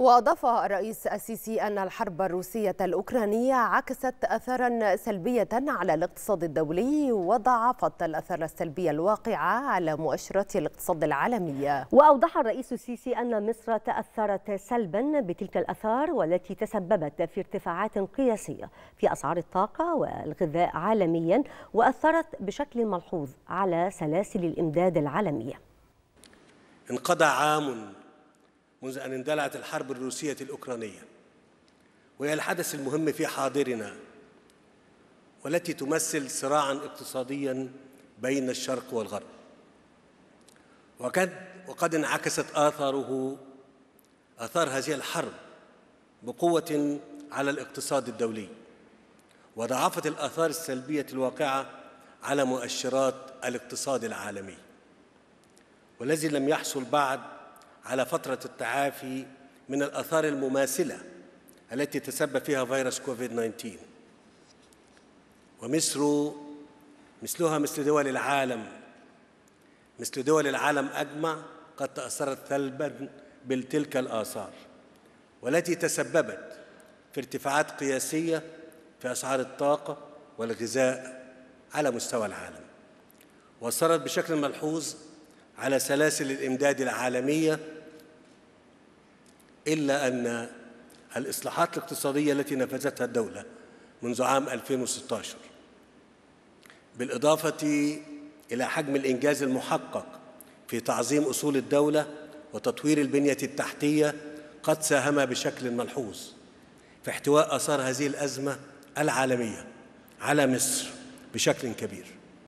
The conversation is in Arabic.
وأضاف الرئيس السيسي أن الحرب الروسية الأوكرانية عكست أثرا سلبيا على الاقتصاد الدولي وضاعفت الأثر السلبي الواقع على مؤشرات الاقتصاد العالمية. وأوضح الرئيس السيسي أن مصر تأثرت سلبا بتلك الأثار والتي تسببت في ارتفاعات قياسية في أسعار الطاقة والغذاء عالميا، وأثرت بشكل ملحوظ على سلاسل الإمداد العالمية. انقضى عام منذ أن اندلعت الحرب الروسية الأوكرانية، وهي الحدث المهم في حاضرنا والتي تمثل صراعاً اقتصادياً بين الشرق والغرب، وقد انعكست آثار هذه الحرب بقوة على الاقتصاد الدولي، وضاعفت الآثار السلبية الواقعة على مؤشرات الاقتصاد العالمي، والذي لم يحصل بعد على فترة التعافي من الآثار المماثلة التي تسبب فيها فيروس كوفيد-19. ومصر مثلها مثل دول العالم أجمع قد تأثرت سلباً بتلك الآثار، والتي تسببت في ارتفاعات قياسية في أسعار الطاقة والغذاء على مستوى العالم، وأثرت بشكل ملحوظ على سلاسل الإمداد العالمية. إلا أن الإصلاحات الاقتصادية التي نفذتها الدولة منذ عام 2016 بالإضافة إلى حجم الإنجاز المحقق في تعظيم أصول الدولة وتطوير البنية التحتية قد ساهم بشكل ملحوظ في احتواء آثار هذه الأزمة العالمية على مصر بشكل كبير.